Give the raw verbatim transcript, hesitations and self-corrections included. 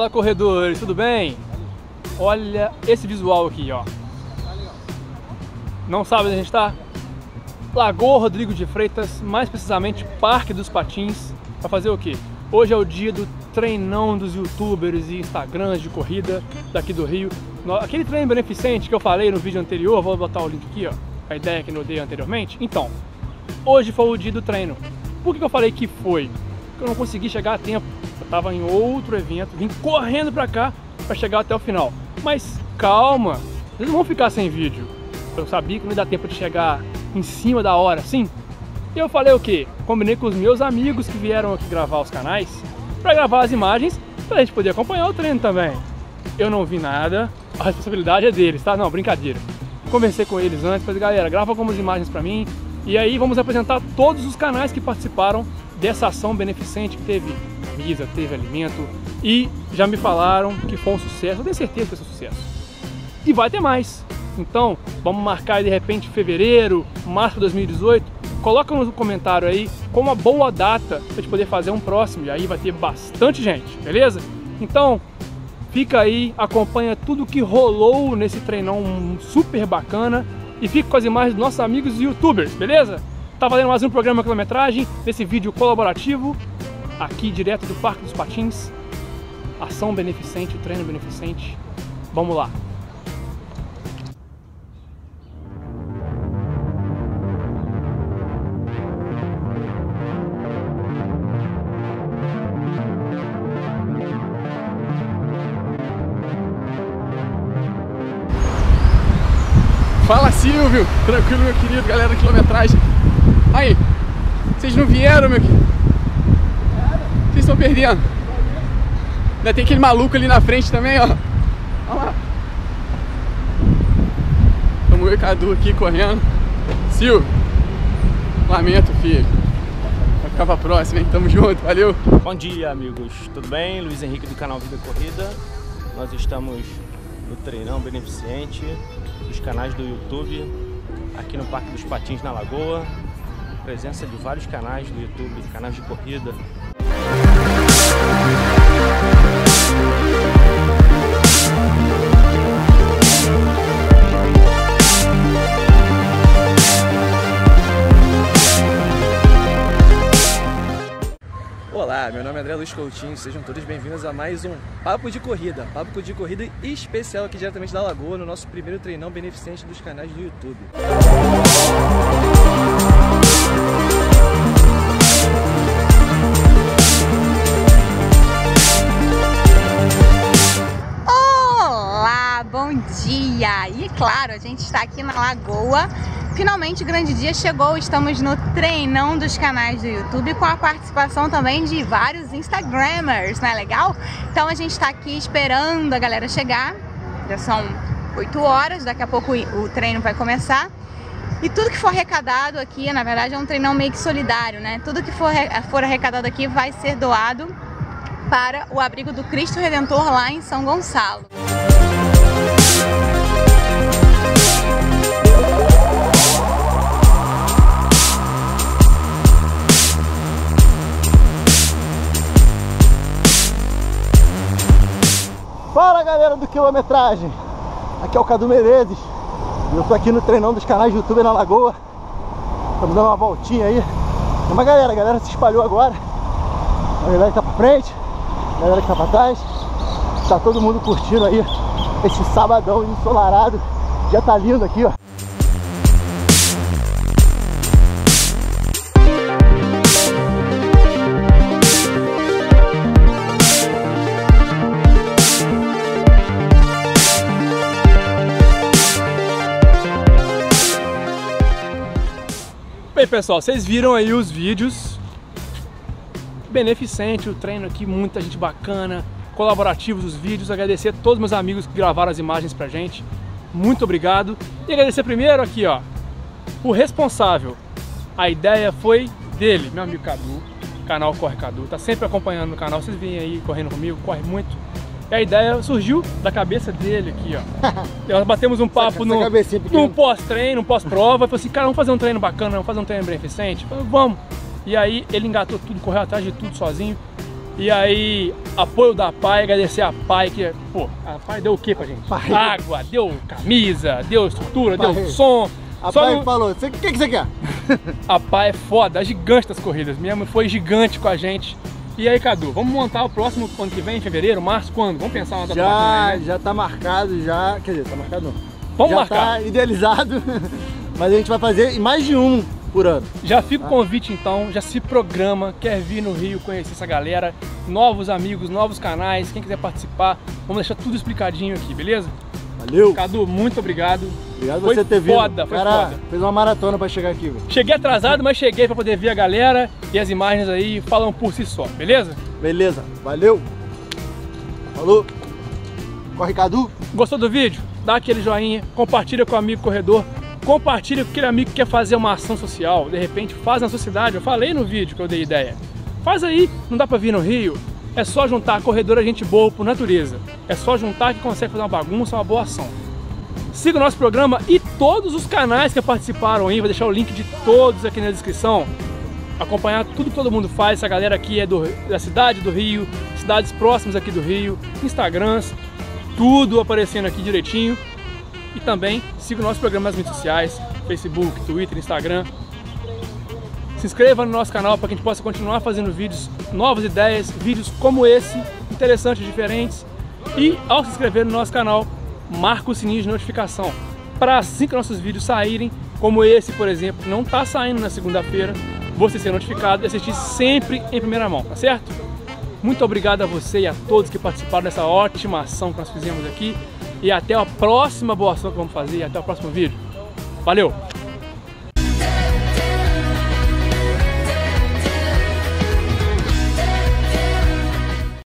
Fala, corredores, tudo bem? Olha esse visual aqui, ó. Não sabe onde a gente está? Lagoa Rodrigo de Freitas, mais precisamente Parque dos Patins. Para fazer o quê? Hoje é o dia do treinão dos youtubers e instagrams de corrida daqui do Rio. Aquele treino beneficente que eu falei no vídeo anterior, vou botar o link aqui, ó. A ideia que eu dei anteriormente. Então, hoje foi o dia do treino. Por que eu falei que foi? Porque eu não consegui chegar a tempo. Eu estava em outro evento, vim correndo pra cá para chegar até o final. Mas calma, vocês não vão ficar sem vídeo. Eu sabia que não ia dar tempo de chegar em cima da hora, sim. E eu falei o quê? Combinei com os meus amigos que vieram aqui gravar os canais para gravar as imagens, para a gente poder acompanhar o treino também. Eu não vi nada, a responsabilidade é deles, tá? Não, brincadeira. Conversei com eles antes, falei, galera, grava algumas imagens para mim. E aí vamos apresentar todos os canais que participaram dessa ação beneficente, que teve camisa, teve alimento. E já me falaram que foi um sucesso, eu tenho certeza que foi um sucesso. E vai ter mais. Então, vamos marcar aí de repente fevereiro, março de dois mil e dezoito. Coloca no comentário aí com uma boa data pra gente poder fazer um próximo, e aí vai ter bastante gente, beleza? Então, fica aí, acompanha tudo que rolou nesse treinão super bacana e fica com as imagens dos nossos amigos youtubers, beleza? Tá valendo mais um programa quilometragem, nesse vídeo colaborativo, aqui direto do Parque dos Patins, ação beneficente, treino beneficente, vamos lá! Fala, Silvio! Tranquilo, meu querido, galera da quilometragem. Aí, vocês não vieram, meu querido? Vocês estão perdendo. Ainda tem aquele maluco ali na frente também, ó. Olha lá. Tamo eu e Cadu aqui correndo. Silvio, lamento, filho. Vai ficar pra próxima, hein? Tamo junto, valeu! Bom dia, amigos. Tudo bem? Luiz Henrique do canal Vida Corrida. Nós estamos no treinão beneficente dos canais do YouTube, aqui no Parque dos Patins, na Lagoa. Presença de vários canais do YouTube, canais de corrida. Olá, meu nome é André Luiz Coutinho, sejam todos bem-vindos a mais um Papo de Corrida, Papo de Corrida especial aqui diretamente da Lagoa, no nosso primeiro treinão beneficente dos canais do YouTube. Olá, bom dia! E claro, a gente está aqui na Lagoa. Finalmente o grande dia chegou, estamos no treinão dos canais do YouTube com a participação também de vários instagramers, não é legal? Então a gente está aqui esperando a galera chegar, já são oito horas, daqui a pouco o treino vai começar. E tudo que for arrecadado aqui, na verdade é um treinão meio que solidário, né? Tudo que for, for arrecadado aqui vai ser doado para o abrigo do Cristo Redentor lá em São Gonçalo. Fala, galera do Quilometragem! Aqui é o Cadu Medeiros e eu tô aqui no treinão dos canais do YouTube na Lagoa. Estamos dando uma voltinha aí. Tem uma galera, a galera se espalhou agora. A galera que tá pra frente, a galera que tá pra trás. Tá todo mundo curtindo aí esse sabadão ensolarado. Já tá lindo aqui, ó. Bem, pessoal, vocês viram aí os vídeos, beneficente o treino aqui, muita gente bacana, colaborativos os vídeos, agradecer a todos meus amigos que gravaram as imagens pra gente, muito obrigado, e agradecer primeiro aqui, ó, o responsável, a ideia foi dele, meu amigo Cadu, canal Corre Cadu, tá sempre acompanhando o canal, vocês vêm aí correndo comigo, corre muito, e a ideia surgiu da cabeça dele aqui, ó. Nós batemos um papo no, no pós-treino, pós-prova, e falou assim, cara, vamos fazer um treino bacana, vamos fazer um treino beneficente? Eu falei, vamos. E aí ele engatou tudo, correu atrás de tudo sozinho, E aí, apoio da Appai, agradecer a Appai, que, pô, a Appai deu o que pra gente? Appai. Água, deu camisa, deu estrutura, Appai. Deu som. A Appai no... falou, o que, que você quer? A Appai é foda, é gigante das corridas, minha mãe foi gigante com a gente. E aí, Cadu, vamos montar o próximo ano que vem, em fevereiro, março, quando? Vamos pensar uma data já, próxima, né? Já tá marcado, já, quer dizer, tá marcado não. Vamos já marcar. Tá idealizado, mas a gente vai fazer mais de um por ano. Já fica o convite então, já se programa, quer vir no Rio conhecer essa galera, novos amigos, novos canais, quem quiser participar, vamos deixar tudo explicadinho aqui, beleza? Valeu! Cadu, muito obrigado. Obrigado por você ter vindo. Foi foda, foi cara, foda. Fez uma maratona pra chegar aqui, velho. Cheguei atrasado, mas cheguei pra poder ver a galera e as imagens aí falam por si só, beleza? Beleza, valeu! Falou! Corre, Cadu! Gostou do vídeo? Dá aquele joinha, compartilha com o amigo corredor, compartilha com aquele amigo que quer fazer uma ação social, de repente faz na sua cidade, eu falei no vídeo que eu dei ideia. Faz aí, não dá pra vir no Rio? É só juntar corredora gente boa por natureza. É só juntar que consegue fazer uma bagunça, uma boa ação. Siga o nosso programa e todos os canais que participaram aí, vou deixar o link de todos aqui na descrição. Acompanhar tudo que todo mundo faz, essa galera aqui é do, da cidade do Rio, cidades próximas aqui do Rio, Instagrams, tudo aparecendo aqui direitinho. E também siga o nosso programa nas redes sociais, Facebook, Twitter, Instagram. Se inscreva no nosso canal para que a gente possa continuar fazendo vídeos, novas ideias, vídeos como esse, interessantes, diferentes. E ao se inscrever no nosso canal, marca o sininho de notificação para assim que nossos vídeos saírem, como esse, por exemplo, que não está saindo na segunda-feira, você ser notificado e assistir sempre em primeira mão, tá certo? Muito obrigado a você e a todos que participaram dessa ótima ação que nós fizemos aqui. E até a próxima boa ação que vamos fazer, até o próximo vídeo. Valeu!